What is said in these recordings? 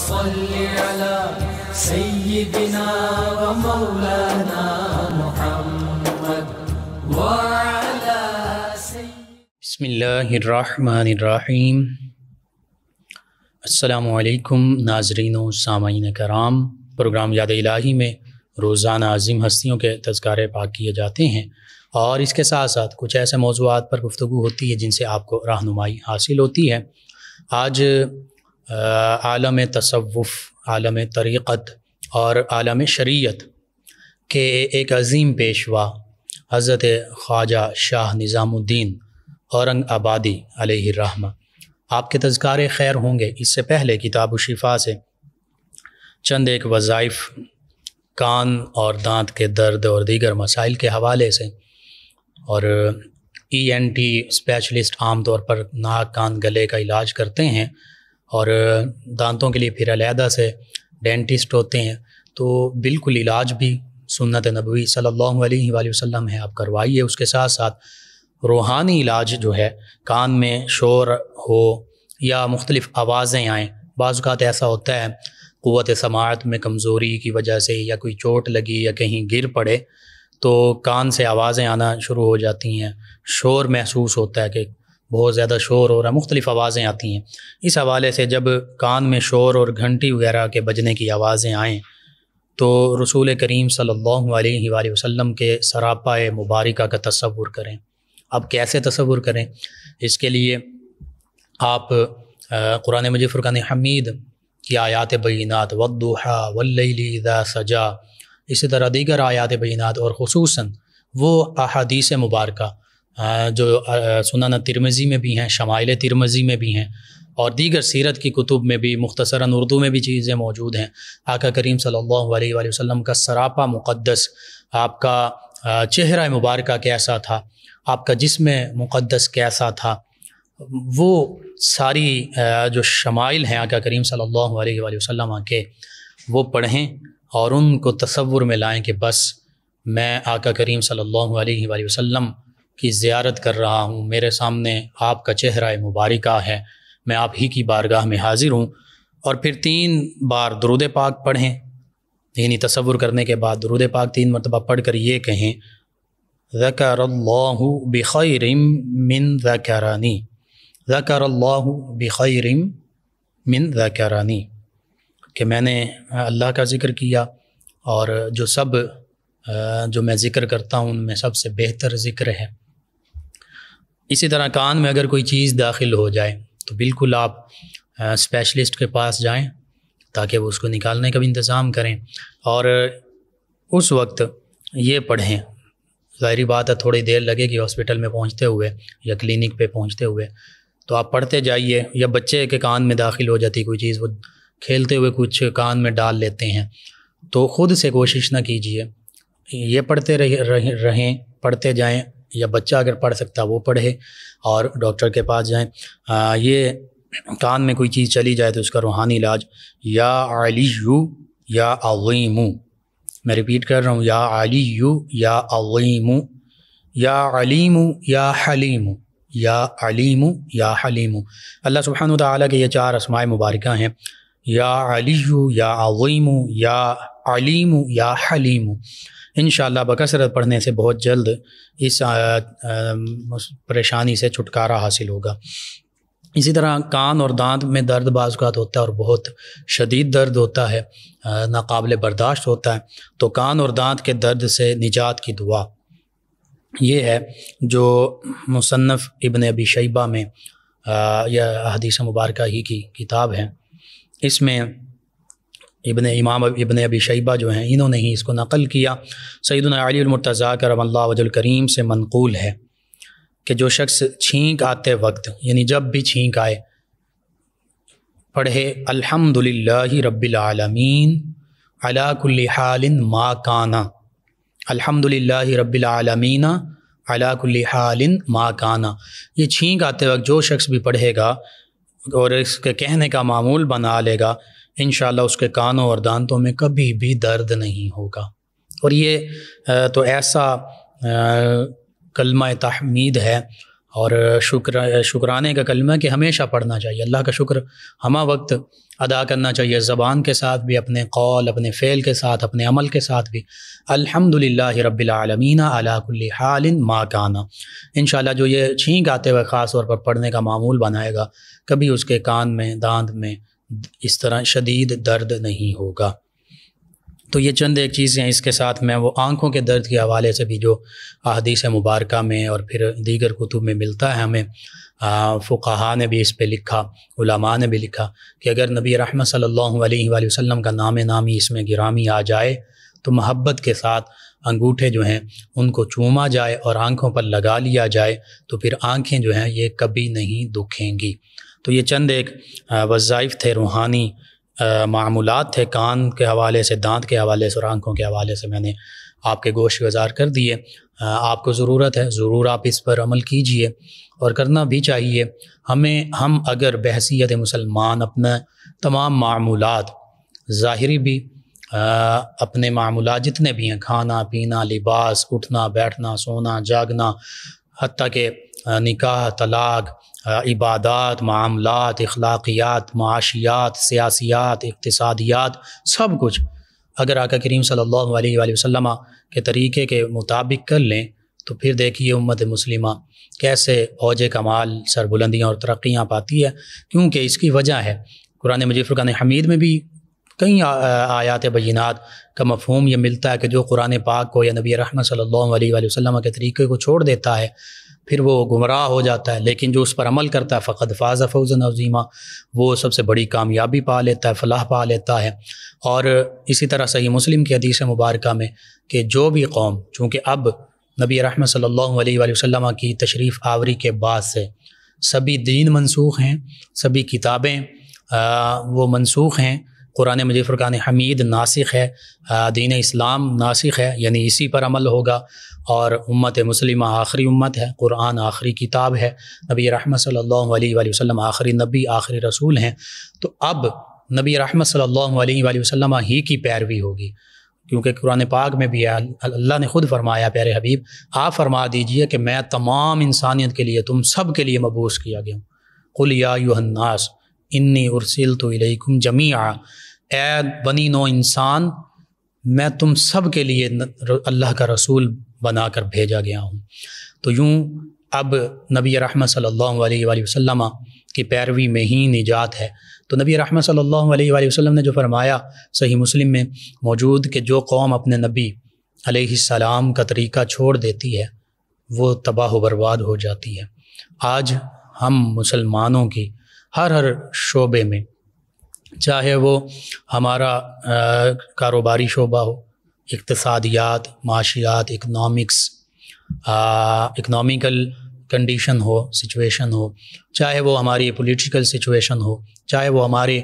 सल्लि अला सय्यिदिना व मौलाना मुहम्मद व अला सय्यिद। बिस्मिल्लाहिर रहमानिर रहीम। अस्सलामु अलैकुम नाज़रीन व सामीन कराम। प्रोग्राम याद इलाही में रोज़ाना अज़ीम हस्तियों के तज़किरे पाक किए जाते हैं और इसके साथ साथ कुछ ऐसे मौज़ूआत पर गुफ्तगू होती है जिनसे आपको रहनुमाई हासिल होती है। आज आलम तसव्वुफ़, आलम तरीक़त और आलम शरीयत के एक अज़ीम पेशवा हज़रत ख्वाजा शाह निज़ामुद्दीन औरंगाबादी अलैहि रहमा, आपके तज़किरे खैर होंगे। इससे पहले किताब उश-शिफ़ा से चंद एक वज़ाइफ़ कान और दांत के दर्द और दीगर मसाइल के हवाले से, और ENT स्पेशलिस्ट आमतौर पर नाक कान गले का इलाज करते हैं और दांतों के लिए फिर अलहदा से डेंटिस्ट होते हैं, तो बिल्कुल इलाज भी सुन्नत नबवी सल्लल्लाहु अलैहि वसल्लम है, आप करवाइए। उसके साथ साथ रूहानी इलाज जो है, कान में शोर हो या मुख्तलिफ़ आवाज़ें आएँ, बाज़ औक़ात ऐसा होता है क़ुव्वत समाअत में कमज़ोरी की वजह से या कोई चोट लगी या कहीं गिर पड़े तो कान से आवाज़ें आना शुरू हो जाती हैं, शोर महसूस होता है कि बहुत ज़्यादा शोर हो रहा है, मुख्तलिफ़ आवाज़ें आती हैं। इस हवाले से जब कान में शोर और घंटी वगैरह के बजने की आवाज़ें आएँ तो रसूल करीम सल्लल्लाहु अलैहि वसल्लम के सरापाए मुबारका का तसव्वुर करें। अब कैसे तसव्वुर करें, इसके लिए आप कुरान मजीद फुरक़ान हमीद की आयात बय्यिनात, वद्दुहा वल्लैलि इज़ा सजा, इसी तरह दीगर आयात बय्यिनात और ख़ुसूसन वो अहादीस मुबारका जो सुनन तिरमिज़ी में भी हैं, शमाइल तिरमिज़ी में भी हैं और दीगर सीरत की कुतुब में भी, मुख्तसरन उर्दू में भी चीज़ें मौजूद हैं। आका करीम सल्लल्लाहु अलैहि वसल्लम का सरापा मुक़द्दस, आपका चेहरा मुबारक कैसा था, आपका जिस्म मुक़द्दस कैसा था, वो सारी जो शमाइल हैं आका करीम सल्लल्लाहु अलैहि वसल्लम के, वो पढ़ें और उनको तसव्वुर में लाएँ कि बस मैं आका करीम सल्लल्लाहु अलैहि वसल्लम की ज़ियारत कर रहा हूँ, मेरे सामने आपका चेहरा मुबारक है, मैं आप ही की बारगाह में हाज़िर हूँ। और फिर 3 बार दुरूद पाक पढ़ें, यानी तसव्वुर करने के बाद दुरूद पाक 3 मरतबा पढ़ कर ये कहें, ज़करल्लाहु बिखैरिम मिन ज़करानी, ज़करल्लाहु बिखैरिम मिन ज़करानी, कि मैंने अल्लाह का ज़िक्र किया और जो सब जो मैं ज़िक्र करता हूँ उनमें सबसे बेहतर ज़िक्र है। इसी तरह कान में अगर कोई चीज़ दाखिल हो जाए तो बिल्कुल आप स्पेशलिस्ट के पास जाएं ताकि वो उसको निकालने का भी इंतज़ाम करें, और उस वक्त ये पढ़ें। ज़ाहिर बात है थोड़ी देर लगेगी हॉस्पिटल में पहुंचते हुए या क्लिनिक पे पहुंचते हुए, तो आप पढ़ते जाइए। या बच्चे के कान में दाखिल हो जाती कोई चीज़, वो खेलते हुए कुछ कान में डाल लेते हैं, तो ख़ुद से कोशिश ना कीजिए, ये पढ़ते रहें, पढ़ते जाएं, या बच्चा अगर पढ़ सकता वो पढ़े और डॉक्टर के पास जाएं। ये कान में कोई चीज़ चली जाए तो उसका रूहानी इलाज, या अलीयू या अज़ीमू, मैं रिपीट कर रहा हूँ, या अलीयू या अज़ीमू, या अलीमू या हलीमू, या अलीमू या हलीमू। अल्लाह सुब्हानहू तआला के ये 4 अस्माए मुबारक हैं, या अलीयू या अज़ीमू या अलीमू या हलीमू। इंशाअल्लाह बकसरत पढ़ने से बहुत जल्द इस परेशानी से छुटकारा हासिल होगा। इसी तरह कान और दांत में दर्द बाज़ औक़ात होता है और बहुत शदीद दर्द होता है, नाकाबिल बर्दाश्त होता है, तो कान और दांत के दर्द से निजात की दुआ ये है जो मुसन्नफ इब्न अबी शैबा में, यह हदीस मुबारक ही की किताब है, इसमें इमाम इब्न अबी शैबा जो हैं इन्होंने ही इसको नक़ल किया। सैयदुना अली मुर्तज़ा करमल्लाहु वजहल करीम से मनक़ूल है कि जो शख्स छींक आते वक्त, यानी जब भी छींक आए, पढ़े अल्हम्दुलिल्लाहि रब्बिल आलमीन अला कुल्लि हालिन मा काना, अल्हम्दुलिल्लाहि रब्बिल आलमीन अला कुल्लि हालिन मा काना। ये छींक आते वक्त जो शख्स भी पढ़ेगा और इसके कहने का मामूल बना लेगा, इंशाअल्लाह उसके कानों और दांतों में कभी भी दर्द नहीं होगा। और ये तो ऐसा कलमा तहमीद है और शुक्राने का कलमा कि हमेशा पढ़ना चाहिए, अल्लाह का शुक्र हमा वक्त अदा करना चाहिए, ज़बान के साथ भी, अपने कौल, अपने फ़ेल के साथ, अपने अमल के साथ भी। अल्हम्दुलिल्लाहि रब्बिल आलमीन अला कुल्ली हालिन मा काना। इंशाल्लाह जो ये छींक आते हुए ख़ास तौर पर पढ़ने का मामूल बनाएगा, कभी उसके कान में, दांत में इस तरह शदीद दर्द नहीं होगा। तो ये चंद एक चीज़ें इसके साथ मैं वो आँखों के दर्द के हवाले से भी जो अहदीस मुबारका में और फिर दीगर कुतुब में मिलता है, हमें फ़ुक़हा ने भी इस पर लिखा, उलमा ने भी लिखा कि अगर नबी रहमत सल्लल्लाहु अलैहि वसल्लम का नाम नामी इसमें गिरामी आ जाए तो महब्बत के साथ अंगूठे जो हैं उनको चूमा जाए और आँखों पर लगा लिया जाए तो फिर आँखें जो हैं ये कभी नहीं दुखेंगी। तो ये चंद एक वज़ाइफ़ थे, रूहानी मामूलात थे, कान के हवाले से, दांत के हवाले से और आँखों के हवाले से मैंने आपके गोश गुज़ार कर दिए। आपको ज़रूरत है, ज़रूर आप इस पर अमल कीजिए और करना भी चाहिए। हमें हम अगर बहसीयत मुसलमान अपना तमाम मामूलात ज़ाहिरी भी अपने मामूलात जितने भी हैं, खाना पीना, लिबास, उठना बैठना, सोना जागना, हत्ता के निकाह, तलाक, इबादात, मामलात, इखलाकियात, माशियात, सियासियात, इक्तिसादियात, सब कुछ अगर आका करीम सल्लल्लाहु अलैहि वसल्लम के तरीक़े के मुताबिक कर लें तो फिर देखिए उम्मत मुस्लिमा कैसे औज कमाल, सरबुलंदियाँ और तरक्कियाँ पाती है। क्योंकि इसकी वजह है कुरान मजीद फ़ुरक़ान हमीद में भी कई आयात बय्यिनात का मफ़हूम ये मिलता है कि जो कुरान पाक को या नबी रहमत सल्लल्लाहु अलैहि वसल्लम के तरीक़े को छोड़ देता है फिर वो गुमराह हो जाता है, लेकिन जो उस पर अमल करता है फ़क़द फ़ाज़ फ़ौज़न अज़ीमा, वो सबसे बड़ी कामयाबी पा लेता है, फ़लाह पा लेता है। और इसी तरह सही मुस्लिम की हदीस मुबारका में कि जो भी कौम, चूँकि अब नबी रहमत सल्लल्लाहु अलैहि वसल्लम की तशरीफ़ आवरी के बाद से सभी दीन मनसूख हैं, सभी किताबें वो मनसूख हैं, कुरान मजीद फ़ुरक़ान हमीद नासिख़ है, दीन इस्लाम नासिख़ है, यानी इसी पर अमल होगा। और उम्मत मुस्लिमा आखिरी उम्मत है, कुरान आखिरी किताब है, नबी रहमत सल्लल्लाहु अलैहि वसल्लम आखिरी नबी, आखिरी रसूल हैं। तो अब नबी रहमत सल्लल्लाहु अलैहि वसल्लम ही की पैरवी होगी, क्योंकि कुरान पाक में भी अल्लाह ने ख़ुद फरमाया, प्यारे हबीब आप फरमा दीजिए कि मैं तमाम इंसानियत के लिए, तुम सब के लिए मबूस किया गया हूँ। कुल या अय्युहन्नास इन्नी उरसिलतु इलैकुम जमीआ, ऐ बनी नो इंसान, मैं तुम सब के लिए अल्लाह का रसूल बना कर भेजा गया हूँ। तो यूँ अब नबी रहमत सल्लल्लाहु अलैहि वसल्लम की पैरवी में ही निजात है। तो नबी रहमत सल्लल्लाहु अलैहि वसल्लम ने जो फरमाया सही मुस्लिम में मौजूद कि जो कौम अपने नबी अलैहिस्सलाम का तरीक़ा छोड़ देती है वो तबाह बर्बाद हो जाती है। आज हम मुसलमानों की हर शोबे में, चाहे वो हमारा कारोबारी शोबा हो, इक्तिसादियात, माशियात, इकनॉमिकल कंडीशन हो, सिचुएशन हो, चाहे वो हमारी पॉलिटिकल सिचुएशन हो, चाहे वो हमारे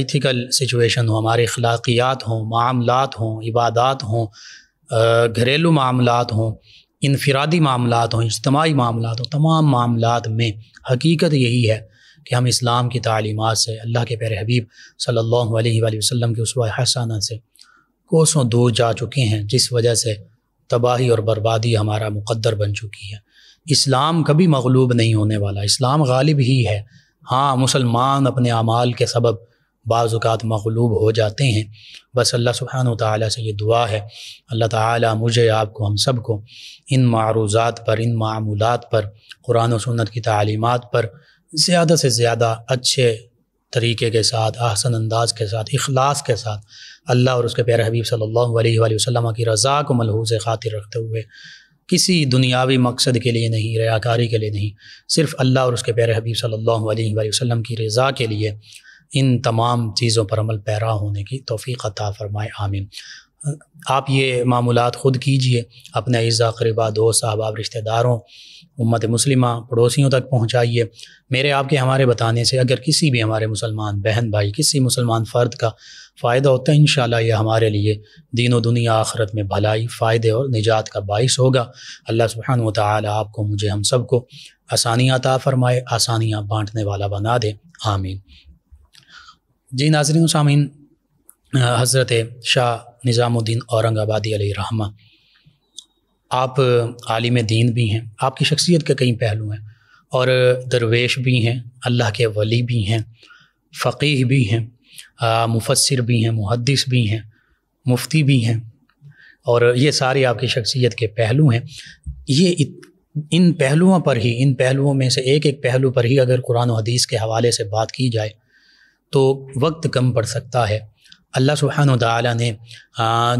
एथिकल सिचुएशन हो, हमारे अखलाकियात हों, मामलात हों, इबादात हों, घरेलू मामलात हों, इनफिरादी मामलात हों, इज्तिमाई मामलात हों, तमाम मामलात में हकीकत यही है कि हम इस्लाम की तालीमात से, अल्लाह के प्यारे हबीब सल्लल्लाहु अलैहि वसल्लम की उसवा हसना से कोसों दूर जा चुके हैं, जिस वजह से तबाही और बर्बादी हमारा मुकद्दर बन चुकी है। इस्लाम कभी मगलूब नहीं होने वाला, इस्लाम गालिब ही है। हाँ, मुसलमान अपने अमाल के सबब बाज़ औक़ात मगलूब हो जाते हैं। बस अल्लाह सुब्हान व तआला से ये दुआ है, अल्लाह ताला मुझे, आपको, हम सब को इन मारूज़ात पर, इन मामूलात पर, कुरान और सुन्नत की तालीमात पर ज़्यादा से ज़्यादा अच्छे तरीके के साथ, आसन अंदाज के साथ, इखलास के साथ, अल्लाह और उसके प्यारे हबीब सल्लल्लाहु अलैहि वसल्लम की रज़ा को मलहूज़ ख़ातिर रखते हुए, किसी दुनियावी मकसद के लिए नहीं, रियाकारी के लिए नहीं, सिर्फ़ अल्लाह और उसके प्यारे हबीब सल्लल्लाहु अलैहि वसल्लम की रज़ा के लिए इन तमाम चीज़ों पर अमल पैरा होने की तौफ़ीक़ अता फ़रमाए, आमीन। आप ये मामूलात ख़ुद कीजिए, अपने अज़ीज़ा, क़रीबा, दोस्त, अहबाब, रिश्तेदारों, उम्मत मुस्लिमा, पड़ोसियों तक पहुँचाइए। मेरे आपके हमारे बताने से अगर किसी भी हमारे मुसलमान बहन भाई, किसी मुसलमान फ़र्द का फ़ायदा होता है, इंशाअल्लाह यह हमारे लिए दीन व दुनिया आखरत में भलाई, फ़ायदे और निजात का बाइस होगा। अल्लाह सुब्हानहू व तआला आपको, मुझे, हम सब को आसानियाँ अता फ़रमाए, आसानियाँ बाँटने वाला बना दे, आमीन। जी नाज़रीन सामीन, हज़रत शाह निज़ामुद्दीन औरंगाबादी अलैहि रहमा आप आलिम दीन भी हैं, आपकी शख्सियत के कई पहलू हैं और दरवेश भी हैं, अल्लाह के वली भी हैं, फ़कीह भी हैं, मुफस्सिर भी हैं, मुहद्दिस भी हैं, मुफ्ती भी हैं और ये सारे आपकी शख्सियत के पहलू हैं। ये इन पहलुओं पर ही, इन पहलुओं में से एक एक पहलू पर ही अगर कुरान और हदीस के हवाले से बात की जाए तो वक्त कम पड़ सकता है। अल्लाह सुब्हानहू व तआला ने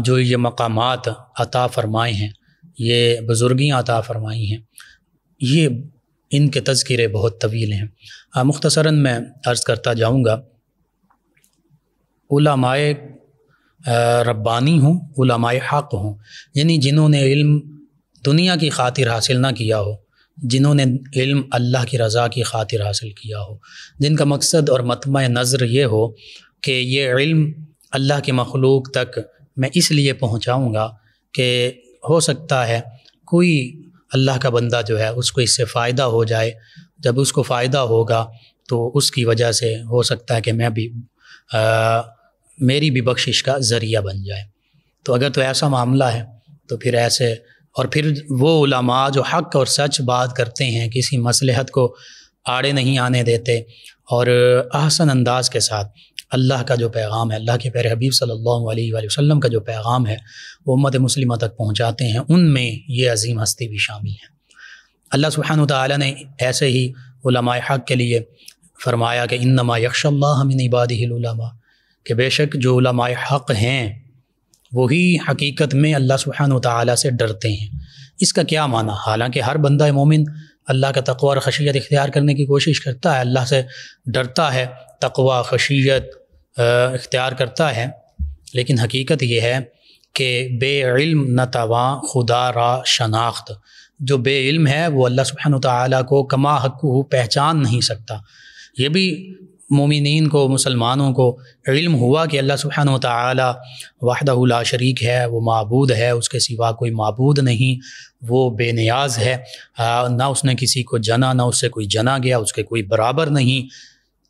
जो ये मकामात अता फ़रमाए हैं, ये बुज़ुर्गियाँ अता फ़रमाई हैं, ये इनके तज़किरे बहुत तवील हैं। मुख्तसरन मैं अर्ज़ करता जाऊँगा, उलमाए रब्बानी हों, उलमाए हक़ हों, यानी जिन्होंने इल्म दुनिया की खातिर हासिल ना किया हो, जिन्होंने इल्म अल्लाह की रज़ा की खातिर हासिल किया हो, जिनका मकसद और मतमा नज़र ये हो कि ये इल्म अल्लाह के मखलूक तक मैं इसलिए पहुँचाऊँगा कि हो सकता है कोई अल्लाह का बंदा जो है उसको इससे फ़ायदा हो जाए, जब उसको फ़ायदा होगा तो उसकी वजह से हो सकता है कि मैं भी मेरी भी बख्शिश का ज़रिया बन जाए। तो अगर तो ऐसा मामला है तो फिर ऐसे, और फिर वो उलमा जो हक़ और सच बात करते हैं, किसी मसलहत को आड़े नहीं आने देते और अहसन अंदाज़ के साथ अल्लाह का जो पैगाम है, अल्लाह के प्यारे हबीब सल्लल्लाहु अलैहि वसल्लम का जो पैगाम है वो उम्मत मुस्लिमा तक पहुँचाते हैं, उनमें ये अजीम हस्ती भी शामिल हैं। अल्लाह सुब्हानहू व तआला ने ऐसे ही उलमाए हक़ के लिए फ़रमाया कि इन्नमा यख्शल्लाह मिन इबादिहिल उलमा, कि बेशक जो उलमाए हक़ हैं वही हकीकत में अल्लाह सुब्हानहू व तआला से डरते हैं। इसका क्या माना? हालांकि हर बंदा मोमिन अल्लाह का तक़वा और खशियत इख्तियार करने की कोशिश करता है, अल्लाह से डरता है, तक़वा खशियत इख्तियार करता है, लेकिन हकीकत यह है कि बेइल्म नतवा खुदा रा शनाख्त, जो बेइल्म है वो अल्लाह सुब्हानहू व तआला को कमा हक़्क़ु पहचान नहीं सकता। ये भी मोमिनीन को, मुसलमानों को इल्म हुआ कि अल्लाह सुब्हानहू व तआला वहदहू ला शरीक है, वो माबूद है, उसके सिवा कोई माबूद नहीं, वो बेनियाज है, ना उसने किसी को जना, ना उससे कोई जना गया, उसके कोई बराबर नहीं।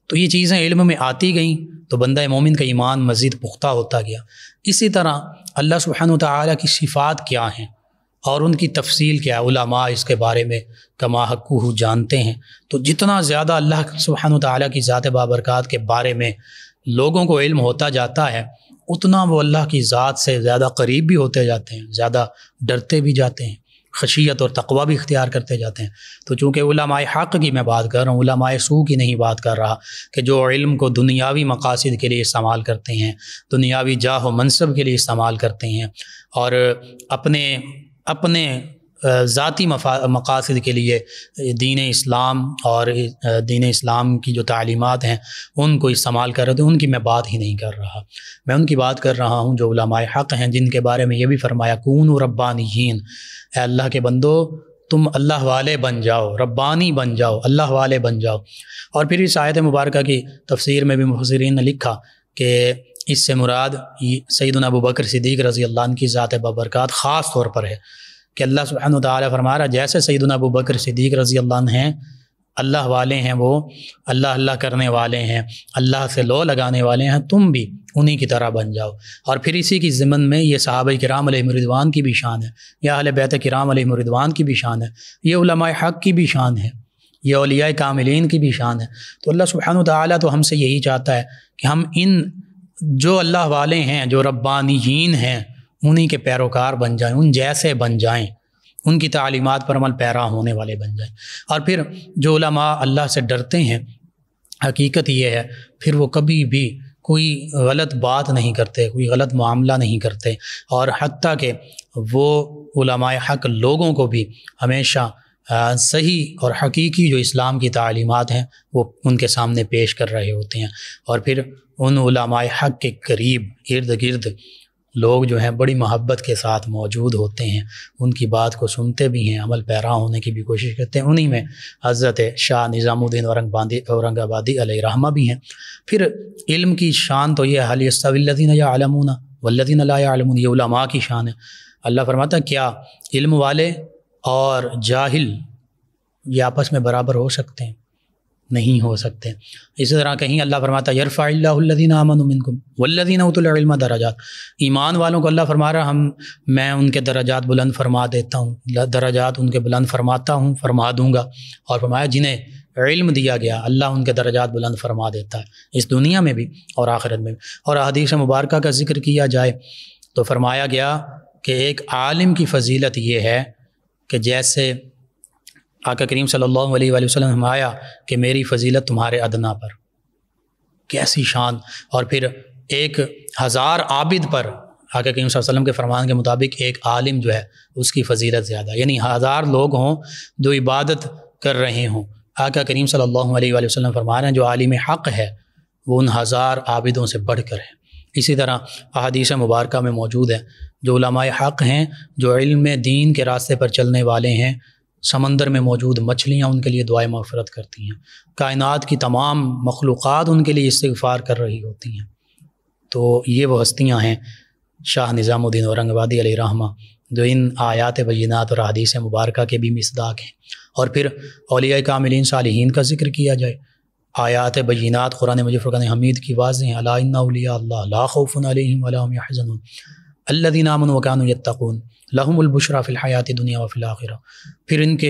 तो ये चीज़ें इल्म में आती गईं तो बंदा मोमिन का ईमान मज़ीद पुख्ता होता गया। इसी तरह अल्लाह सुब्हानहू व तआला की सिफ़ात क्या हैं और उनकी तफसील क्या है, उलमा इसके बारे में कमा हक़्क़ुहु जानते हैं। तो जितना ज़्यादा अल्लाह सुब्हानहू व तआला की ज़ात बाबरकत के बारे में लोगों को इल्म होता जाता है, उतना वो अल्लाह की ज़ात से ज़्यादा करीब भी होते जाते हैं, ज़्यादा डरते भी जाते हैं, खशियत और तकवा भी इख्तियार करते जाते हैं। तो चूँकि उलमाए हक़ की मैं बात कर रहा हूँ, उलमाए सू की नहीं बात कर रहा कि जो इल्म को दुनियावी मकासद के लिए इस्तेमाल करते हैं, दुनियावी जाह व मनसब के लिए इस्तेमाल करते हैं और अपने अपने ज़ाती मकासद के लिए दीन इस्लाम और दीन इस्लाम की जो तालीमात हैं उनको इस्तेमाल कर रहे थे, उनकी मैं बात ही नहीं कर रहा। मैं उनकी बात कर रहा हूँ जो उलमाए हक़ हैं, जिनके बारे में ये भी फ़रमाया कूनू रब्बानियीन, ऐ अल्लाह के बंदो तुम अल्लाह वाले बन जाओ, रब्बानी बन जाओ, अल्लाह वाले बन जाओ। और फिर इस आयत मुबारक की तफसीर में भी मुफस्सिरीन ने लिखा कि इससे मुराद सैयदना अबू बकर सिद्दीक़ रज़ी अल्लाह अन्हु की ज़ात बाबरकत ख़ास तौर पर है कि अल्लाह सुब्हानहू व तआला फरमा रहा जैसे सैयदना अबू बकर सिद्दीक़ रज़ी अल्लाह अन्हु हैं, अल्लाह वाले हैं, वो अल्लाह अल्लाह करने वाले हैं, अल्लाह से लो लगाने वाले हैं, तुम भी उन्हीं की तरह बन जाओ। और फिर इसी की ज़िमन में ये सहाबा किराम अलैहिम रिदवान की भी शान है, या अहले बैत किराम अलैहिम रिदवान की भी शान है, ये उलमाए हक़ की भी शान है, ये औलियाए कामिलीन की भी शान है। तो अल्लाह सुब्हानहू व तआला तो हमसे यही चाहता है कि हम इन जो अल्लाह वाले हैं, जो रब्बानियीन हैं, उन्हीं के पैरोकार बन जाएं, उन जैसे बन जाएं, उनकी तालीमात पर अमल पैरा होने वाले बन जाएं। और फिर जो उलमा अल्लाह से डरते हैं, हकीकत ये है फिर वो कभी भी कोई गलत बात नहीं करते, कोई गलत मामला नहीं करते और हत्ता के वो उलमाए हक़ लोगों को भी हमेशा सही और हकीकी जो इस्लाम की तालीमात हैं वो उनके सामने पेश कर रहे होते हैं। और फिर उन उलमाए हक़ के करीब इर्द गिर्द लोग जो हैं बड़ी महब्बत के साथ मौजूद होते हैं, उनकी बात को सुनते भी हैं, अमल पैरा होने की भी कोशिश करते हैं। उन्हीं में हज़रत शाह निज़ामुद्दीन औरंगाबादी अलैहि रहमा भी हैं। फिर इल्म की शान तो यह हल यस्तविल्लज़ीना यअलमूना वल्लज़ीना ला यअलमून, ये उलमा की शान है। अल्लाह फरमाता क्या इल्म वाले और जाहिल ये आपस में बराबर हो सकते हैं? नहीं हो सकते। इसी तरह कहीं अल्लाह फरमाता यरफ़ाल्लाहुल्लज़ीन आमनु मिनकुम वल्लज़ीन औतुल इल्म दरजात, ईमान वालों को अल्लाह फरमा रहा मैं उनके दरजात बुलंद फरमा देता हूँ, दरजात उनके बुलंद फरमाता हूँ, फरमा दूँगा। और फरमाया जिन्हें इल्म दिया गया अल्लाह उनके दरजात बुलंद फरमा देता है, इस दुनिया में भी और आखिरत में भी। और हदीस मुबारक का जिक्र किया जाए तो फरमाया गया कि एक आलिम की फ़जीलत ये है कि जैसे आका करीम सल्लल्लाहु अलैहि वसल्लम फरमाया कि मेरी फ़जीलत तुम्हारे अदना पर, कैसी शान। और फिर 1000 आबिद पर आका करीम वसल्लम के फरमान के मुताबिक एक आलिम जो है उसकी फ़जीलत ज़्यादा, यानी 1000 लोग हों जो इबादत कर रहे हों। आका करीम सल्लल्लाहु अलैहि वसल्लम फरमा रहे हैं जो आलिम हक़ है वो उन 1000 आबिदों से बढ़ कर है। इसी तरह अहादीस मुबारक में मौजूद है जो उलमाए हक़ हैं, जो इल्म दीन के रास्ते पर चलने वाले हैं, समंदर में मौजूद मछलियाँ उनके लिए दुआए मग़फ़िरत करती हैं, कायनात की तमाम मखलूक़ात उनके लिए इस्तिग़फ़ार कर रही होती हैं। तो ये वो हस्तियाँ हैं शाह निज़ामुद्दीन औरंगाबादी अलैहि रहमा जो इन आयात बय्यिनात और हदीस मुबारक के भी मिसदाक हैं। और फिर औलिया कामिलीन सालिहीन का जिक्र किया जाए, आयात बय्यिनात कुरान मजीद फ़ुरक़ान हमीद की वाज़ें हैं, अला इन्ना औलिया अल्लाह ला खौफ़ुन अलैहिम वला हुम यहज़नून अल्लज़ीना आमनू व कानू यत्तक़ून लहुमुल बुशरा फ़िल हयाति दुनिया व फ़िल आखिरह। फिर इनके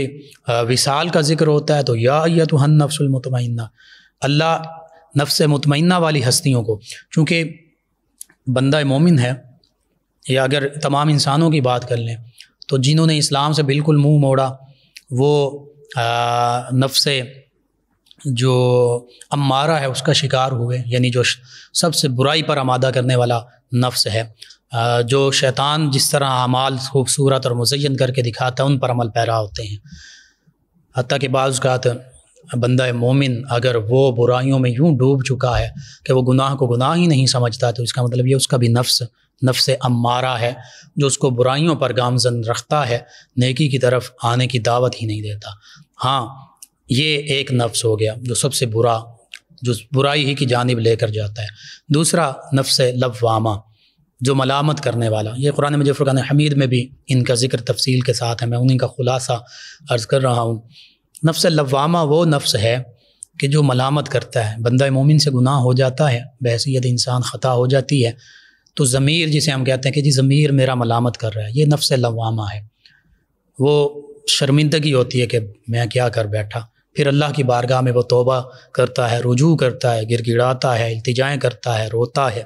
विसाल का जिक्र होता है तो या अय्यतुहन नफ्सुल मुतमइन्ना, अल्लाह नफ्स मुतमइन्ना वाली हस्तियों को, चूँकि बंदा मोमिन है या अगर तमाम इंसानों की बात कर लें तो जिन्होंने इस्लाम से बिल्कुल मुंह मोड़ा वो नफ्से जो अम्मारा है उसका शिकार हुए, यानी जो सबसे बुराई पर आमादा करने वाला नफ्स है, जो शैतान जिस तरह आमाल खूबसूरत और मुज़य्यन करके दिखाता है उन पर अमल पैरा होते हैं। हत्ता के बाज़ औक़ात बंदा मोमिन अगर वो बुराइयों में यूँ डूब चुका है कि वो गुनाह को गुनाह ही नहीं समझता तो इसका मतलब ये उसका भी नफ्स अम्मारा है जो उसको बुराइयों पर गामज़न रखता है, नेकी की तरफ आने की दावत ही नहीं देता। हाँ, ये एक नफ्स हो गया जो सबसे बुरा, जो बुराई ही की जानिब लेकर जाता है। दूसरा नफ्स लवामा, जो मलामत करने वाला, ये कुरान मजीद फ़ुरक़ान हमीद में भी इनका ज़िक्र तफसील के साथ है, मैं उन्हीं का ख़ुलासा अर्ज़ कर रहा हूँ। नफ्स लवामा वो नफ्स है कि जो मलामत करता है। बंदा मोमिन से गुनाह हो जाता है, बहसीयत इंसान ख़ता हो जाती है तो ज़मीर, जिसे हम कहते हैं कि जी ज़मीर मेरा मलामत कर रहा है, ये नफ्स लवामा है। वो शर्मिंदगी होती है कि मैं क्या कर बैठा। फिर अल्लाह की बारगाह में वो तौबा करता है, रुजू करता है, गिड़गिड़ाता है, इल्तिजाएँ करता है, रोता है।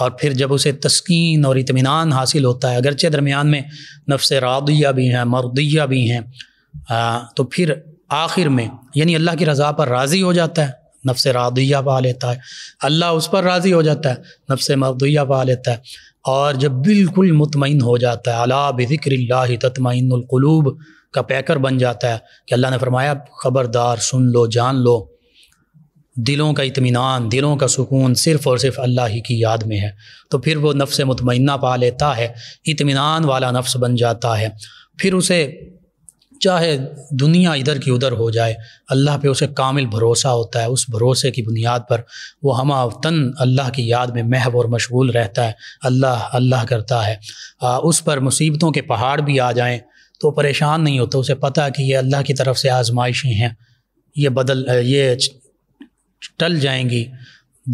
और फिर जब उसे तस्कीन और इत्मीनान हासिल होता है, अगरचे दरमियान में नफ्स रादिया भी हैं, मर्दिया भी हैं, तो फिर आखिर में यानी अल्लाह की रज़ा पर राज़ी हो जाता है, नफ्स रादिया पा लेता है, अल्लाह उस पर राज़ी हो जाता है, नफ्स मर्दिया पा लेता है। और जब बिल्कुल मुतमईन हो जाता है, अला बिज़िक्रिल्लाहि तत्मइन्नुल कुलूब का पैकर बन जाता है कि अल्लाह ने फरमाया ख़बरदार सुन लो, जान लो, दिलों का इत्मीनान, दिलों का सुकून सिर्फ़ और सिर्फ़ अल्लाह ही की याद में है। तो फिर वो नफ्स मुतमइन्ना पा लेता है, इत्मीनान वाला नफ्स बन जाता है। फिर उसे चाहे दुनिया इधर की उधर हो जाए, अल्लाह पे उसे कामिल भरोसा होता है। उस भरोसे की बुनियाद पर वो हमा वतन अल्लाह की याद में महव और मशगूल रहता है, अल्लाह अल्लाह करता है। उस पर मुसीबतों के पहाड़ भी आ जाएं तो परेशान नहीं होता, उसे पता है कि ये अल्लाह की तरफ से आजमाइशें हैं, ये टल जाएंगी,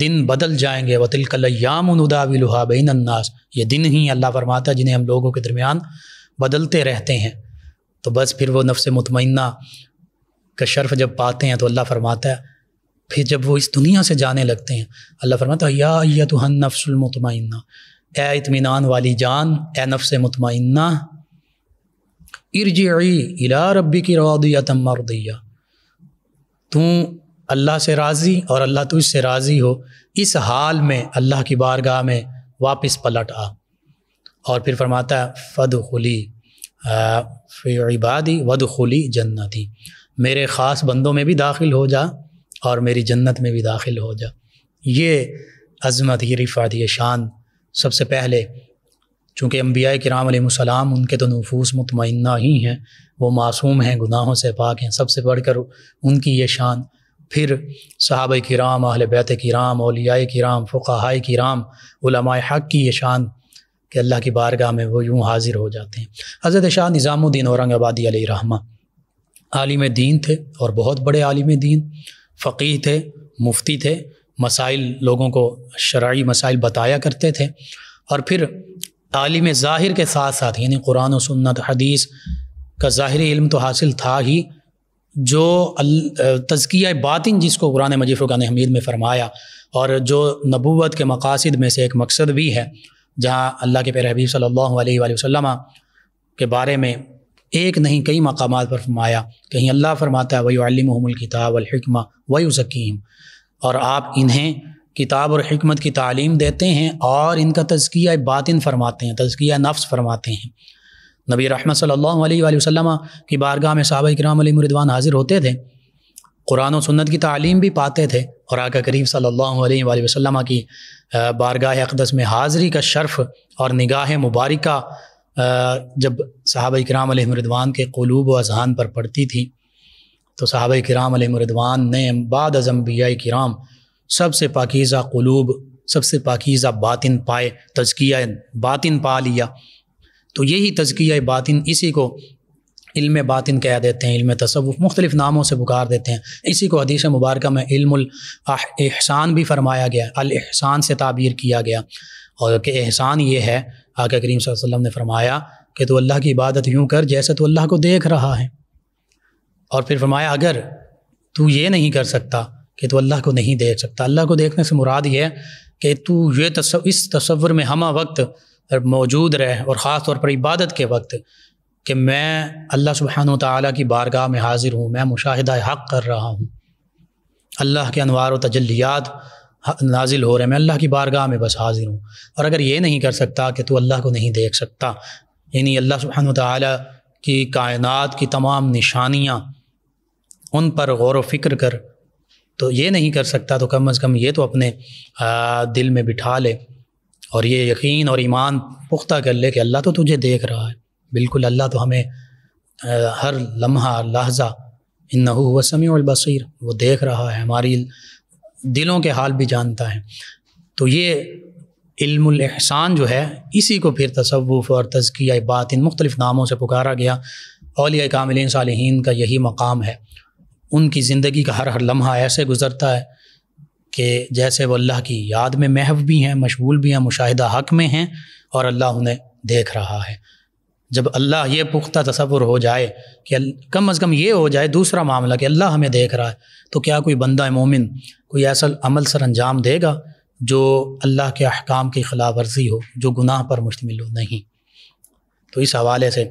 दिन बदल जाएंगे। वतिलकल अय्यामुन नुदाविलुहा बैनन्नास, ये दिन ही अल्लाह फरमाता है जिन्हें हम लोगों के दरमियान बदलते रहते हैं। तो बस फिर वो नफ्स मुतमइन्ना का शर्फ़ जब पाते हैं तो अल्लाह फरमाता है, फिर जब वो इस दुनिया से जाने लगते हैं अल्लाह फरमाता है या अय्यतुहन नफ्सुल मुतमइन्ना, ए इत्मीनान वाली जान, ए नफ्स मुतमइन्ना, इरजिई इला रब्बिकी रादियतम मर्दिया, तू अल्लाह से राज़ी और अल्लाह तुझसे राज़ी हो, इस हाल में अल्लाह की बारगाह में वापस पलट आ। और फिर फरमाता है फदखुली फ़ी इबादी वदखुली जन्नती, मेरे ख़ास बंदों में भी दाखिल हो जा और मेरी जन्नत में भी दाखिल हो जा। ये अज़मत, ये रिफ़ात, ये शान। सबसे पहले चूँकि अम्बिया किराम अलैहिमुस्सलाम, उनके तो नफूस मुतमइन्ना ही हैं, वो मासूम हैं, गुनाहों से पाक हैं, सबसे बढ़कर उनकी ये शान। फिर सहाबा किराम, अहले बैत किराम, औलिया किराम, फ़ुक़हाए किराम, उलमाए हक़ की ये शान कि अल्लाह की बारगाह में वो यूँ हाज़िर हो जाते हैं। हज़रत शाह निज़ामुद्दीन औरंगाबादी अलैहि रहमा आलिम दीन थे और बहुत बड़े आलिम दीन, फ़कीह थे, मुफ्ती थे, मसाइल लोगों को शरई मसाइल बताया करते थे। और फिर आलिम ज़ाहिर के साथ साथ यानी कुरान और सुन्नत हदीस का ज़ाहरी इल्म तो हासिल था ही, जो तज़किया बातिन जिसको कुरान मजीद फ़ुरक़ान हमीद में फ़रमाया और जो नबूवत के मक़ासिद में से एक मकसद भी है, जहाँ अल्लाह के प्यारे हबीब सल्लल्लाहु अलैहि वसल्लम के बारे में एक नहीं कई मक़ामात पर फरमाया। कहीं अल्लाह फ़रमाता है वयुअल्लिमुहुमुल किताब वल हिक्मा वयुज़क्कीहिम, और आप इन्हें किताब और हिकमत की तालीम देते हैं और इनका तज़किया बातिन फरमाते हैं, तज़किया नफ्स फरमाते हैं। नबी रहमत सल्लल्लाहु अलैहि वसल्लम की बारगाह में सहाबा किराम अलैहिम रिदवान हाज़िर होते थे, कुरान और सुन्नत की तालीम भी पाते थे और आका करीम सल्लल्लाहु अलैहि वसल्लम की बारगाह अक़दस में हाज़िरी का शर्फ़ और निगाह मुबारका जब सहाबा किराम अलैहिम रिदवान के क़ुलूब व अज़हान पर पड़ती थी तो सहाबा किराम अलैहिम रिदवान ने बाद अज़ अंबिया किराम सबसे पाकीज़ा क़ुलूब, सबसे पाकीज़ा बातिन पाए, तज़किया बातिन पा लिया। तो यही तज़किया बातिन, इसी को इल्म बातिन कह देते हैं, इल्म तसव्वुफ़ मुख्तलिफ़ नामों से पुकार देते हैं। इसी को हदीस मुबारक में इल्मुल इहसान भी फरमाया गया, अल इहसान से ताबीर किया गया। और कि एहसान ये है, आका करीम सल्लल्लाहु अलैहि वसल्लम ने फरमाया कि तू अल्लाह की इबादत यूँ कर जैसे तू अल्लाह को देख रहा है। और फिर फरमाया अगर तू ये नहीं कर सकता कि तू अल्लाह को नहीं देख सकता, अल्लाह को देखने से मुराद ये है कि तू ये इस तस्वर में हमा वक्त मौजूद रहे, और ख़ास तौर पर इबादत के वक्त कि मैं अल्लाह सुब्हानहू तआला की बारगाह में हाज़िर हूँ, मैं मुशाहिदा हक़ कर रहा हूँ, अल्लाह के अनवार व तजल्लियात नाजिल हो रहे हैं, मैं अल्लाह की बारगाह में बस हाज़िर हूँ। और अगर ये नहीं कर सकता कि तू अल्लाह को नहीं देख सकता, यानी अल्लाह सुब्हानहू तआला की कायनात की तमाम निशानियाँ उन पर गौर व फिक्र कर, तो ये नहीं कर सकता तो कम से कम ये तो अपने दिल में बिठा ले और ये यकीन और ईमान पुख्ता कर ले कि अल्लाह तो तुझे देख रहा है। बिल्कुल अल्लाह तो हमें हर लम्हा लहजा इन्नहु हुव समीउल बसीर, वो देख रहा है, हमारी दिलों के हाल भी जानता है। तो ये इल्मुल इहसान जो है, इसी को फिर तसव्वुफ़ और तज़किया बातिन मुख्तलिफ़ नामों से पुकारा गया। औलिया कामिलीन सालिहीन का यही मकाम है, उनकी ज़िंदगी का हर लम्हा ऐसे गुज़रता है कि जैसे वो अल्लाह की याद में महव भी हैं, मशगूल भी हैं, मुशाहिदा हक़ में हैं और अल्लाह उन्हें देख रहा है। जब अल्लाह ये पुख्ता तसव्वुर हो जाए कि कम अज़ कम ये हो जाए दूसरा मामला कि अल्लाह हमें देख रहा है, तो क्या कोई बंदा मोमिन कोई ऐसा अमल सर अंजाम देगा जो अल्लाह के अहकाम की ख़िलाफ़ वर्जी हो, जो गुनाह पर मुश्तमिल हो? नहीं। तो इस हवाले से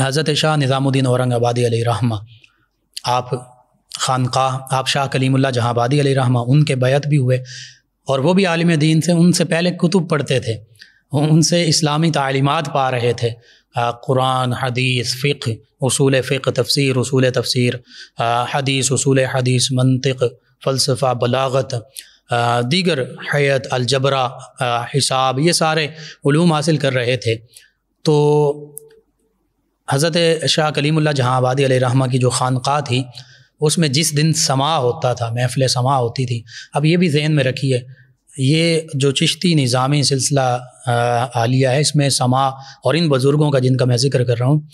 हज़रत शाह निज़ामुद्दीन औरंगाबादी अलैहि रहमा, आप ख़ानक़ाह, आप शाह कलीमुल्लाह जहाँ आबादी अलैहि रहमा, उनके बैत भी हुए और वो भी आलिम दीन से, उनसे पहले कुतुब पढ़ते थे, उनसे इस्लामी तालीमात पा रहे थे, कुरान, हदीस, फ़िक़्ह, उसूल फ़िक़्ह, तफसीर, उसूल तफसीर, हदीस, उसूल हदीस, मंतिक़, फ़लसफ़ा, बलागत, दीगर हयत, अलजबरा, हिसाब, ये सारे उलूम हासिल कर रहे थे। तो हज़रत शाह कलीमुल्लाह जहाँ आबादी अलैहि रहमा की जो ख़ानक़ाह थी उसमें जिस दिन समा होता था, महफ़िल समा होती थी। अब ये भी जहन में रखिए, ये जो चिश्ती निज़ामी सिलसिला आलिया है, इसमें समा और इन बुज़ुर्गों का जिनका मैं ज़िक्र कर रहा हूँ,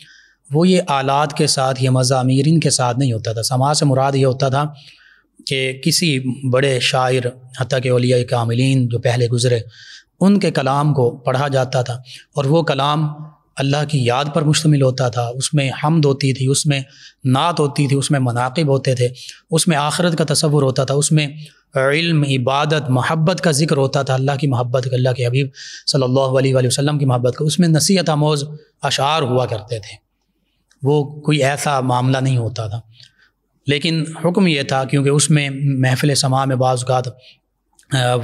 वो ये आलात के साथ, ये मज़ामीरिन के साथ नहीं होता था। समा से मुराद ये होता था कि किसी बड़े शायर, हत्ता के औलिया कामिलीन जो पहले गुज़रे, उनके कलाम को पढ़ा जाता था और वो कलाम अल्लाह की याद पर मुश्तमिल होता था। उसमें हम्द होती थी, उसमें नात होती थी, उसमें मनाक़िब होते थे, उसमें आखिरत का तसव्वुर होता था, उसमें इल्म, इबादत, महब्बत का ज़िक्र होता था, अल्लाह की महब्बत का, अल्लाह के हबीब सल्लल्लाहु अलैहि वसल्लम की महब्बत का, उसमें नसीहत आमोज़ अशार हुआ करते थे। वो कोई ऐसा मामला नहीं होता था, लेकिन हुक्म ये था क्योंकि उसमें महफ़िल समा में बाज़ औक़ात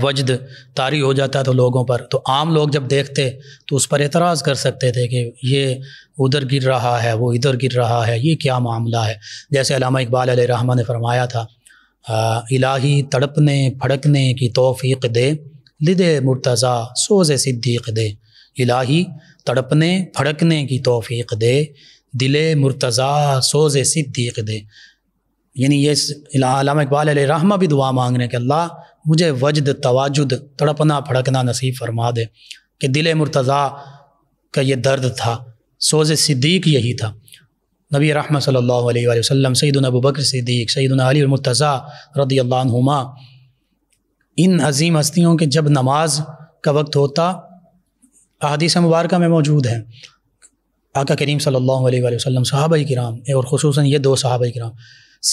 वजद तारी हो जाता था लोगों पर, तो आम लोग जब देखते तो उस पर एतराज़ कर सकते थे कि ये उधर गिर रहा है, वो इधर गिर रहा है, ये क्या मामला है। जैसे अल्लामा इकबाल अलैहि रहमा ने फरमाया था, इलाही तड़पने फड़कने की तौफीक दे, लिदे मुर्तज़ा सोज़े सिद्दीक़ दे। इलाही तड़पने फड़कने की तौफीक दे, दिले मुर्तज़ा सोज़े सिद्दीक़ दे। यानी ये अल्लामा इकबाल अलैहि रहमा भी दुआ मांग रहे हैं कि अल्लाह मुझे वजद, तवाजुद, तड़पना फड़कना नसीब फरमा दे, कि दिल मुर्तज़ा का ये दर्द था, सोज़ सिद्दीक़ यही था। नबी रहमत सल्लल्लाहु अलैहि वसल्लम, सैयदुना अबू बकर सिद्दीक़, सैयदुना अली मुर्तज़ा रदियल्लाहु अन्हुमा, इन अजीम हस्तियों के जब नमाज का वक्त होता, अहादीस मुबारक में मौजूद हैं, आका करीम सल्लल्लाहु अलैहि वसल्लम, सहाबाए किराम और ख़ुसूसन ये दो सहाबाए किराम,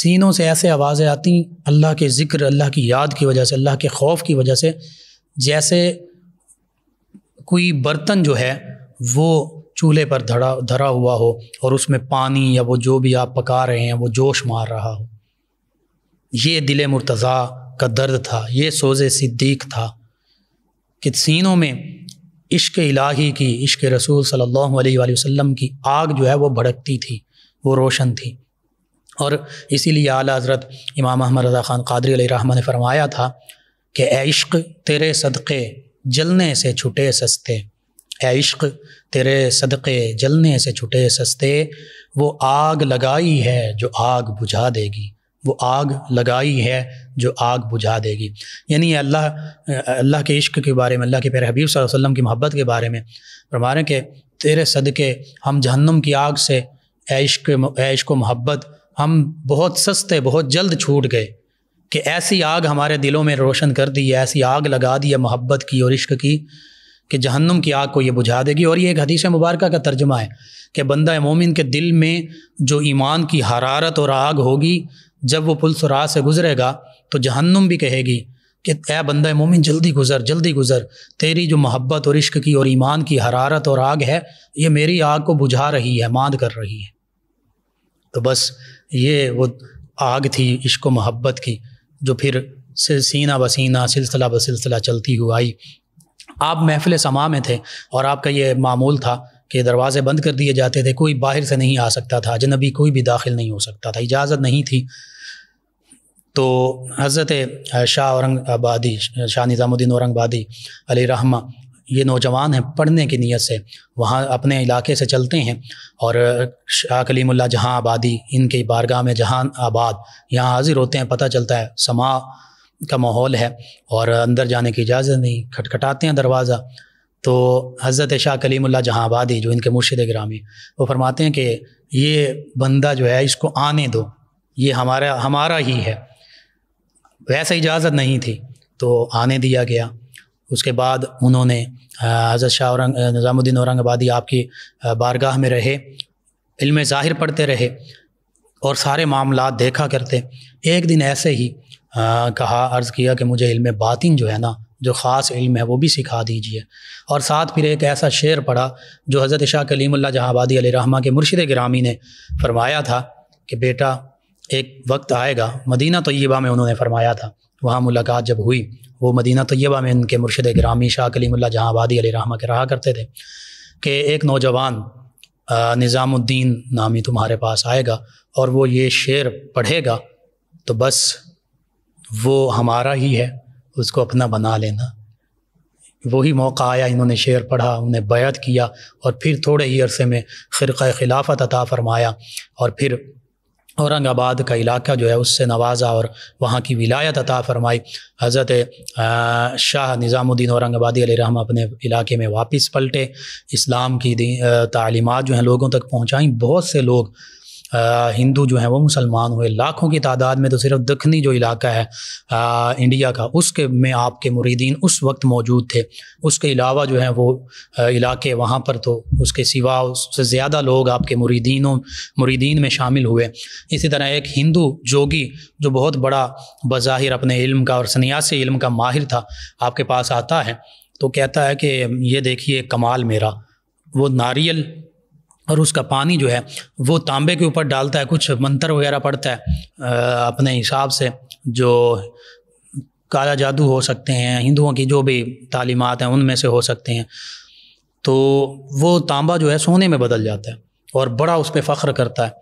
सीनों से ऐसे आवाज़ें आती अल्लाह के ज़िक्र, अल्लाह की याद की वजह से, अल्लाह के खौफ की वजह से, जैसे कोई बर्तन जो है वो चूल्हे पर धरा हुआ हो और उसमें पानी या वो जो भी आप पका रहे हैं वो जोश मार रहा हो। ये दिल मुर्तज़ा का दर्द था, ये सोज़े सिद्दीक़ था कि सीनों में इश्क इलाही की, इश्क रसूल सल्लल्लाहु अलैहि वसल्लम की आग जो है वो भड़कती थी, वो रोशन थी। और इसीलिए आला हज़रत इमाम अहमद रज़ा खान क़ादरी अलैहिर्रहमा ने फरमाया था कि ऐ इश्क तेरे सदक़े जलने से छुटे सस्ते, ऐ इश्क तेरे सदक़े जलने से छुटे सस्ते, वो आग लगाई है जो आग बुझा देगी, वो आग लगाई है जो आग बुझा देगी। यानी अल्लाह के इश्क के बारे में, अल्लाह के प्यारे हबीब सल्लल्लाहु अलैहि वसल्लम की मोहब्बत के बारे में फरमा रहे हैं कि तेरे सदक़े हम जहन्नम की आग से, ऐ इश्क मोहब्बत, हम बहुत सस्ते, बहुत जल्द छूट गए कि ऐसी आग हमारे दिलों में रोशन कर दी, ऐसी आग लगा दी है मोहब्बत की और इश्क की कि जहन्नुम की आग को ये बुझा देगी। और ये एक हदीस मुबारक का तर्जुमा है कि बंदा मोमिन के दिल में जो ईमान की हरारत और आग होगी, जब वो पुल सिरात से गुज़रेगा तो जहन्नुम भी कहेगी कि ऐ बंदा मोमिन जल्दी गुज़र, जल्दी गुज़र, तेरी जो मोहब्बत और इश्क की और ईमान की हरारत और आग है ये मेरी आग को बुझा रही है, मांद कर रही है। तो बस ये वो आग थी इश्क मोहब्बत की जो फिर सीना बसीना, सिलसिला बसिलसिला चलती हुई आई। आप महफिल समा में थे और आपका ये मामूल था कि दरवाज़े बंद कर दिए जाते थे, कोई बाहर से नहीं आ सकता था, अजनबी कोई भी दाखिल नहीं हो सकता था, इजाज़त नहीं थी। तो हज़रत शाह औरंगाबादी, शाह निज़ामुद्दीन औरंगाबादी अलैहिर्रहमा, ये नौजवान हैं, पढ़ने की नीयत से वहाँ अपने इलाके से चलते हैं और शाह कलीमुल्लाह जहाँ आबादी, इनके बारगाह में जहान आबाद, यहाँ हाज़िर होते हैं। पता चलता है समा का माहौल है और अंदर जाने की इजाज़त नहीं, खटखटाते हैं दरवाज़ा। तो हज़रत शाह कलीमुल्लाह जहाँ आबादी जो इनके मुर्शिद गिरामी, वो फरमाते हैं कि ये बंदा जो है इसको आने दो, ये हमारा ही है। वैसे इजाज़त नहीं थी तो आने दिया गया। उसके बाद उन्होंने हज़रत शाह निज़ामुद्दीन औरंगाबादी आपकी बारगाह में रहे, इल्म ज़ाहिर पढ़ते रहे और सारे मामलात देखा करते। एक दिन ऐसे ही कहा, अर्ज़ किया कि मुझे इल्म बातिन जो है ना, जो ख़ास इल्म है वो भी सिखा दीजिए। और साथ फिर एक ऐसा शेर पढ़ा जो हज़रत शाह कलीमुल्लाह जहाँ आबादी अलैहिर्रहमा के मुर्शिद गिरामी ने फरमाया था कि बेटा एक वक्त आएगा, मदीना तय्यबा में उन्होंने फरमाया था, वहाँ मुलाकात जब हुई, वो मदीना तय्यबा में इनके मुर्शिद गिरामी शाह कलीमुल्लाह जहाँ आबादी अलैहिर्रहमा के रहा करते थे कि एक नौजवान निज़ामुद्दीन नामी तुम्हारे पास आएगा और वो ये शेर पढ़ेगा तो बस वो हमारा ही है, उसको अपना बना लेना। वही मौका आया, इन्होंने शेर पढ़ा, उन्हें बैत किया और फिर थोड़े ही अरसे में ख़िरक़ा खिलाफत अता फरमाया और फिर औरंगाबाद का इलाका जो है उससे नवाज़ा और वहाँ की विलायत अता फ़रमाई। हज़रत शाह निज़ामुद्दीन औरंगाबादी अलैहिर्रहमा अपने इलाके में वापस पलटे, इस्लाम की तालीमात जो हैं लोगों तक पहुँचाई। बहुत से लोग हिंदू जो हैं वो मुसलमान हुए, लाखों की तादाद में। तो सिर्फ दखनी जो इलाका है इंडिया का, उसके में आपके मुरीदीन उस वक्त मौजूद थे। उसके अलावा जो हैं वो इलाके वहाँ पर, तो उसके सिवा उससे ज़्यादा लोग आपके मुरीदीन में शामिल हुए। इसी तरह एक हिंदू जोगी जो बहुत बड़ा बज़ाहिर अपने इल्म का और सन्यासी इल्म का माहिर था, आपके पास आता है तो कहता है कि ये देखिए कमाल मेरा, वो नारियल और उसका पानी जो है वो तांबे के ऊपर डालता है, कुछ मंत्र वगैरह पढ़ता है अपने हिसाब से, जो काला जादू हो सकते हैं, हिंदुओं की जो भी तालीमात हैं उनमें से हो सकते हैं। तो वो तांबा जो है सोने में बदल जाता है और बड़ा उस पर फ़ख्र करता है।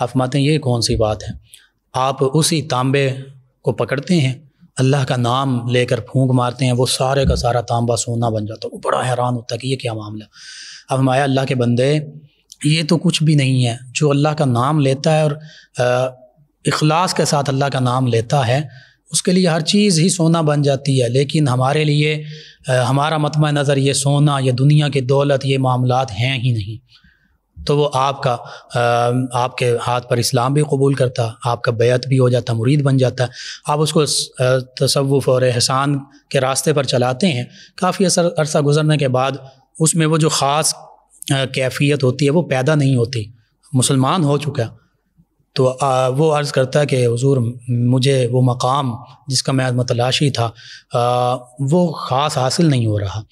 आप फरमाते हैं ये कौन सी बात है, आप उसी तांबे को पकड़ते हैं, अल्लाह का नाम लेकर फूंक मारते हैं, वो सारे का सारा तांबा सोना बन जाता है। वो बड़ा हैरान होता है कि ये क्या मामला। अब हमारे अल्लाह के बंदे, ये तो कुछ भी नहीं है, जो अल्लाह का नाम लेता है और इखलास के साथ अल्लाह का नाम लेता है उसके लिए हर चीज़ ही सोना बन जाती है। लेकिन हमारे लिए हमारा मतमा नज़र ये सोना, ये दुनिया की दौलत, ये मामलात हैं ही नहीं। तो वो आपका आपके हाथ पर इस्लाम भी कबूल करता, आपका बैत भी हो जाता, मुरीद बन जाता। आप उसको तसव्वुफ़ और एहसान के रास्ते पर चलाते हैं। काफ़ी अरसा गुजरने के बाद उसमें वो जो ख़ास कैफियत होती है वो पैदा नहीं होती, मुसलमान हो चुका। तो वो अर्ज़ करता है कि हुज़ूर मुझे वो मकाम जिसका मैं मतलाशी था वो ख़ास हासिल नहीं हो रहा।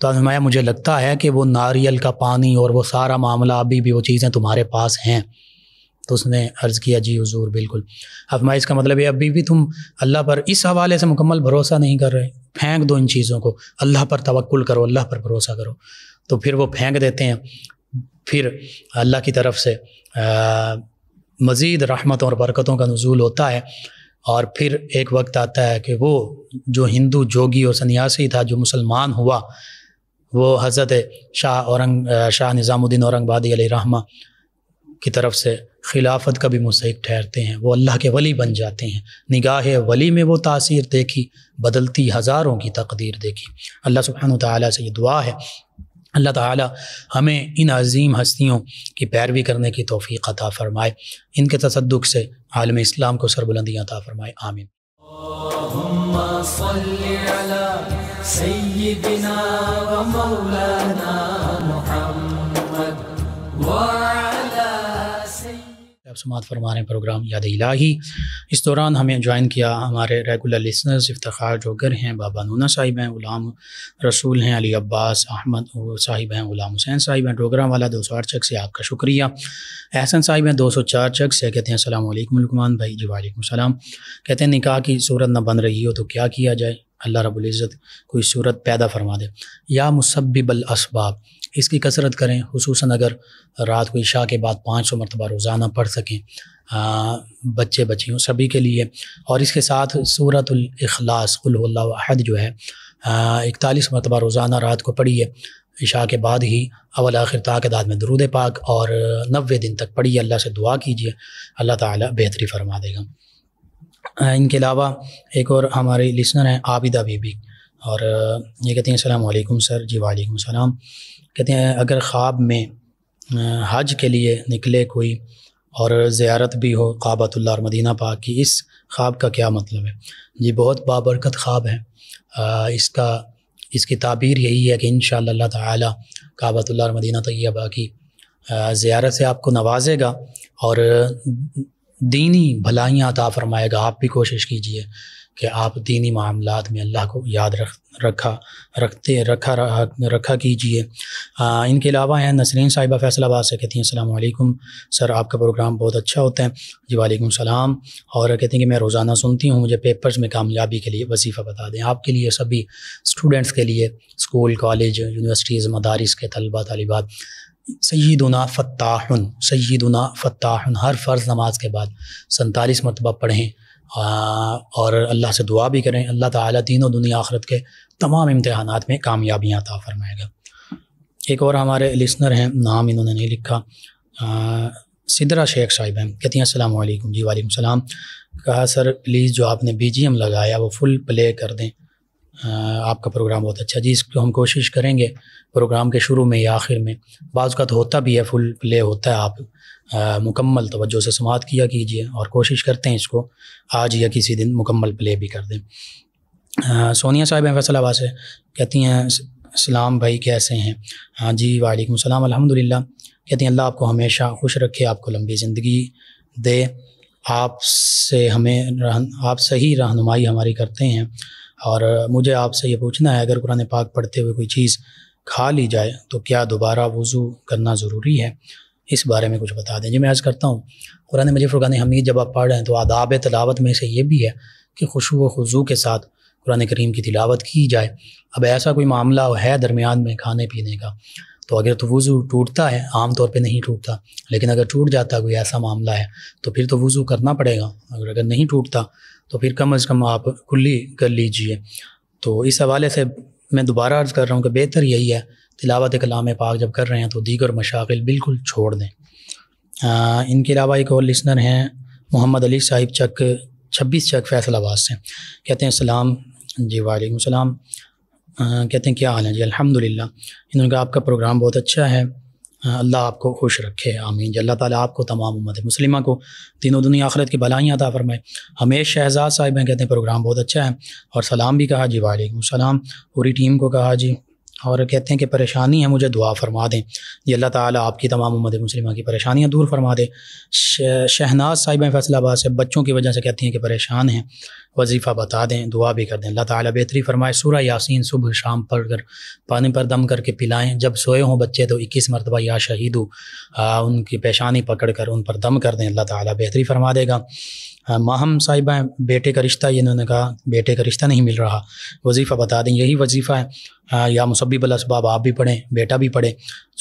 तो हमारा मुझे लगता है कि वो नारियल का पानी और वो सारा मामला अभी भी वो चीज़ें तुम्हारे पास हैं। तो उसने अर्ज़ किया जी हुज़ूर बिल्कुल। अब हमारा इसका मतलब ये अभी भी तुम अल्लाह पर इस हवाले से मुकम्मल भरोसा नहीं कर रहे, फेंक दो इन चीज़ों को, अल्लाह पर तवक्कुल करो, अल्लाह पर भरोसा करो। तो फिर वो फेंक देते हैं। फिर अल्लाह की तरफ से मज़ीद रहमतों और बरकतों का नुज़ूल होता है। और फिर एक वक्त आता है कि वो जो हिंदू जोगी और सन्यासी था जो मुसलमान हुआ, वो हज़रत शाह निज़ामुद्दीन औरंगाबादी अलैहि रहमा की तरफ से खिलाफत का भी मुस्तहिक़ ठहरते हैं। वो अल्लाह के वली बन जाते हैं। निगाह वली में वो तासीर देखी, बदलती हज़ारों की तकदीर देखी। अल्लाह सुब्हानहू तआला से ये दुआ है, अल्लाह ताला हमें इन अज़ीम हस्तियों की पैरवी करने की तौफ़ीक़ अता फ़रमाए, इनके तसद्दुक़ से आलम इस्लाम को सरबुलंदियाँ अता फ़रमाए। आमीन। अल्लाहुम्मा सल्लि अला सय्यिदिना व मौलाना मुहम्मद व अला सय्यिद। आप समाअत फरमा रहे हैं प्रोग्राम याद इलाही। इस दौरान हमें ज्वाइन किया हमारे रेगुलर लिसनर्स इफ्तिखार जोगर हैं, बाबा नूना साहिब हैं, ग़ुलाम रसूल हैं, अली अब्बास अहमद साहिब हैं, ग़ुलाम हुसैन साहिब हैं, डोगरा वाला 208 चक से आपका शुक्रिया। एहसन साहिब हैं 204 चक से, कहते हैं अस्सलाम वालेकुम लुकमान भाई। जी वालेकुम सलाम। कहते हैं निकाह की सूरत न बन रही हो तो क्या किया जाए? अल्लाह रब्बुल इज़्ज़त कोई सूरत पैदा फरमा दे। या मुसब्बिबल असबाब, इसकी कसरत करें, खुसूसन अगर रात को इशा के बाद 500 मरतबा रोज़ाना पढ़ सकें बच्चे बच्चियों सभी के लिए। और इसके साथ सूरतुल इखलास कुल हुवल्लाहु अहद जो है 41 मरतबा रोज़ाना रात को पढ़िए, इशा के बाद ही अवल आखिर तादाद में दुरूद पाक, और 90 दिन तक पढ़िए। अल्लाह से दुआ कीजिए, अल्लाह ताला बेहतरी फरमा देगा। इनके अलावा एक और हमारे लिसनर हैं आबिदा बीबी, और ये कहते हैं अस्सलाम वालेकुम सर। जी वालेकुम सलाम। कहते हैं अगर ख्वाब में हज के लिए निकले कोई और ज़ियारत भी हो काबतुल्लाह और मदीना पाक की, इस ख्वाब का क्या मतलब है? जी बहुत बाबरकत ख्वाब है। इसकी ताबीर यही है कि इंशाअल्लाह ताला काबतुल्लाह और मदीना तैयबा की ज़ियारत से आपको नवाजेगा और दीनी भलाइयाँ अता फ़रमाएगा। आप भी कोशिश कीजिए कि आप दीनी मामलात में अल्लाह को याद रखा कीजिए। इनके अलावा हैं नसरीन साहिबा फैसलाबाद से, कहती हैं अस्सलाम वालेकुम सर, आपका प्रोग्राम बहुत अच्छा होता है। जी वालेकुम सलाम। और कहती हैं कि मैं रोज़ाना सुनती हूँ, मुझे पेपर्स में कामयाबी के लिए वजीफ़ा बता दें। आपके लिए सभी स्टूडेंट्स के लिए, स्कूल कॉलेज यूनिवर्सिटीज़ मदारिस के तलबा तलबात, सय्यदुना फ़त्ताहुन हर फ़र्ज़ नमाज के बाद 47 मरतबा पढ़ें और अल्लाह से दुआ भी करें। अल्लाह ताला दीन और दुनिया आखरत के तमाम इम्तहानात में कामयाबियाँ अता फ़रमाएगा। एक और हमारे लिसनर हैं, नाम इन्होंने नहीं लिखा, सिदरा शेख साहिब हैं, कहती हैं अस्सलाम वालेकुम। जी वालेकुम सलाम। कहा सर प्लीज़ जो आपने BGM लगाया वो फुल प्ले कर दें, आपका प्रोग्राम बहुत अच्छा। जी इसको हम कोशिश करेंगे प्रोग्राम के शुरू में या आखिर में, बाज़ वक़्त होता भी है फुल प्ले होता है। आप मुकम्मल तवज्जो से समाअत किया कीजिए और कोशिश करते हैं इसको आज या किसी दिन मुकम्मल प्ले भी कर दें। सोनिया साहिब हैं फैसलाबाद से, कहती हैं सलाम भाई कैसे हैं? हाँ जी वालेकुम सलाम अल्हम्दुलिल्लाह। कहती हैं अल्लाह आपको हमेशा खुश रखे, आपको लंबी ज़िंदगी दे, आपसे ही रहनुमाई हमारी करते हैं। और मुझे आपसे ये पूछना है, अगर कुरान पाक पढ़ते हुए कोई चीज़ खा ली जाए तो क्या दोबारा वज़ू करना ज़रूरी है? इस बारे में कुछ बता दें। जी मैं अर्ज़ करता हूँ, कुरान मजीद फ़ुरक़ान हमीद जब आप पढ़ रहे हैं तो आदाब तिलावत में से ये भी है कि खुशू व खुज़ू के साथ कुरान करीम की तिलावत की जाए। अब ऐसा कोई मामला है दरमियान में खाने पीने का, तो अगर तो वज़ू टूटता है, आम तौर पे नहीं टूटता, लेकिन अगर टूट जाता कोई ऐसा मामला है तो फिर तो वज़ू करना पड़ेगा। अगर नहीं टूटता तो फिर कम से कम आप कुल्ली कर लीजिए। तो इस हवाले से मैं दोबारा अर्ज़ कर रहा हूँ कि बेहतर यही है तिलावत कलाम पाक जब कर रहे हैं तो दीगर मशागिल बिल्कुल छोड़ दें। इनके अलावा एक और लिसनर हैं मोहम्मद अली साहिब चक 26 चक फैसलाबाद से, कहते हैं सलाम। जी वालेकुम सलाम। कहते हैं क्या हाल है? जी अल्हम्दुलिल्लाह। इन्होंने कहा आपका प्रोग्राम बहुत अच्छा है, अल्लाह आपको खुश रखे, आमीन। अल्लाह ताला आपको तमाम उम्मत मुस्लिमा को तीनों दुनिया आखिरत की भलाइयाँ अता फरमाए। हमेश शहजाद साहिब हैं, कहते हैं प्रोग्राम बहुत अच्छा है और सलाम भी कहा जी, वालेकुम सलाम, पूरी टीम को कहा जी, और कहते हैं कि परेशानी है मुझे दुआ फरमा दें जी, अल्लाह ताला आपकी तमाम उम्मत मुस्लिमा की परेशानियाँ दूर फरमा दे। शहनाज साहिब फैसलाबाद से बच्चों की वजह से कहती हैं कि परेशान हैं, वजीफ़ा बता दें, दुआ भी कर दें, अल्लाह ताला बेहतरी फरमाए। सूरह यासीन सुबह शाम पढ़कर पानी पर दम करके पिलाएं, जब सोए हों बच्चे तो 21 मरतबा या शहीदू उनकी पेशानी पकड़ कर उन पर दम कर दें, अल्लाह ताला बेहतरी फरमा देगा। माहम साहिबा, बेटे का रिश्ता, ये इन्होंने कहा बेटे का रिश्ता नहीं मिल रहा, वजीफ़ा बता दें, यही वजीफ़ा है। या मुसब्बिबुल असबाब आप भी पढ़ें, बेटा भी पढ़े,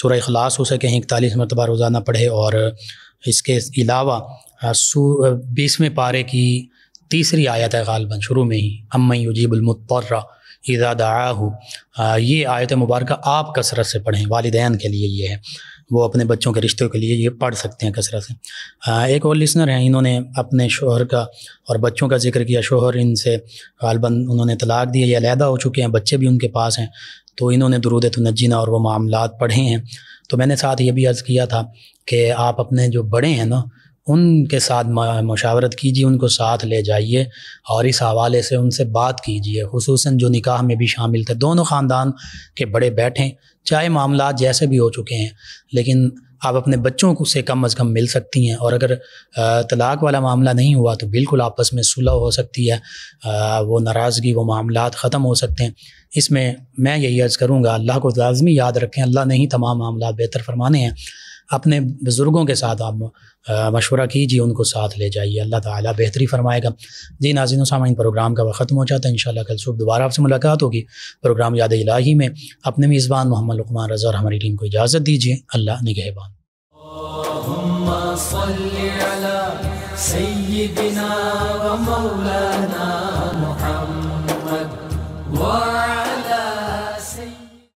सूरह इखलास उसे कहें 41 मरतबा रोज़ाना पढ़े, और इसके अलावा 20वें पारे की तीसरी आयत है ग़ालिबन शुरू में ही, अम्मन युजीबुल मुत्तर्रा इज़ा दआहू, ये आयत मुबारक आप कसरत से पढ़ें, वालिदैन के लिए ये है, वो अपने बच्चों के रिश्तों के लिए ये पढ़ सकते हैं कसरत से। एक और लिसनर हैं, इन्होंने अपने शोहर का और बच्चों का जिक्र किया, शोहर इनसे ग़ालिबन उन्होंने तलाक़ दिया या अलहदा हो चुके हैं, बच्चे भी उनके पास हैं, तो इन्होंने दुरूद तुनज्जीना और वह मामलात पढ़े हैं। तो मैंने साथ ये भी अर्ज़ किया था कि आप अपने जो बड़े हैं ना उनके साथ मशावरत कीजिए, उनको साथ ले जाइए और इस हवाले से उनसे बात कीजिए, खुसूसन जो निकाह में भी शामिल थे, दोनों ख़ानदान के बड़े बैठें, चाहे मामला जैसे भी हो चुके हैं, लेकिन आप अपने बच्चों को से कम अज़ कम मिल सकती हैं, और अगर तलाक़ वाला मामला नहीं हुआ तो बिल्कुल आपस में सुलह हो सकती है, वो नाराज़गी वो मामलात ख़त्म हो सकते हैं। इसमें मैं यही अर्ज़ करूँगा, अल्लाह को लाजमी याद रखें, अल्लाह ने ही तमाम मामला बेहतर फरमाने हैं। अपने बुज़ुर्गों के साथ आप मशवरा कीजिए, उनको साथ ले जाइए, अल्लाह ताला बेहतरी फरमाएगा। जी नाज़रीन सामईन, प्रोग्राम का वक्त ख़त्म हो जाता है, इंशाल्लाह कल सुबह दोबारा आपसे मुलाकात होगी प्रोग्राम याद इलाही में। अपने मेज़बान मोहम्मद लुकमान रज़ा और हमारी टीम को इजाज़त दीजिए, अल्लाह निगहबान।